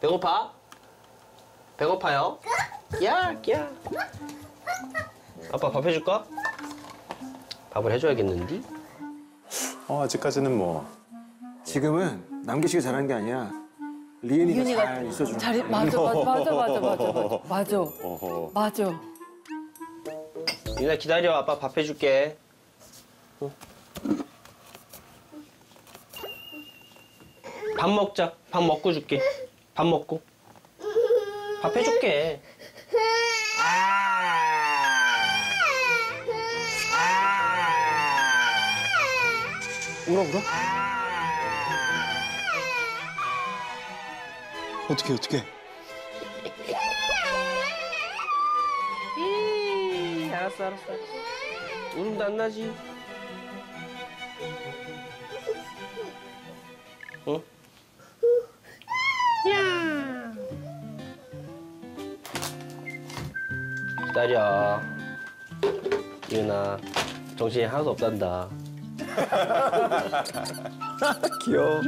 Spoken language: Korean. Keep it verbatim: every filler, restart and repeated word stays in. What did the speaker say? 배고파? 배고파요? 야, 야. 아빠 밥 해줄까? 밥을 해줘야겠는데? 어, 아직까지는 뭐. 지금은 남규 씨가 잘하는 게 아니야. 리은이가 잘 있어주는 거야. 맞아, 맞아, 맞아, 맞아, 맞아. 맞아. 어허. 맞아. 리은아 기다려. 아빠 밥 해줄게. 어. 밥 먹자. 밥 먹고 줄게. 밥 먹고. 밥 해줄게. 아. 아. 울어, 울어? 어떡해, 어떡해. 이, 알았어, 알았어. 울음도 안 나지. 어? 야. 기다려. 유나 정신이 하나도 없단다. 귀여워.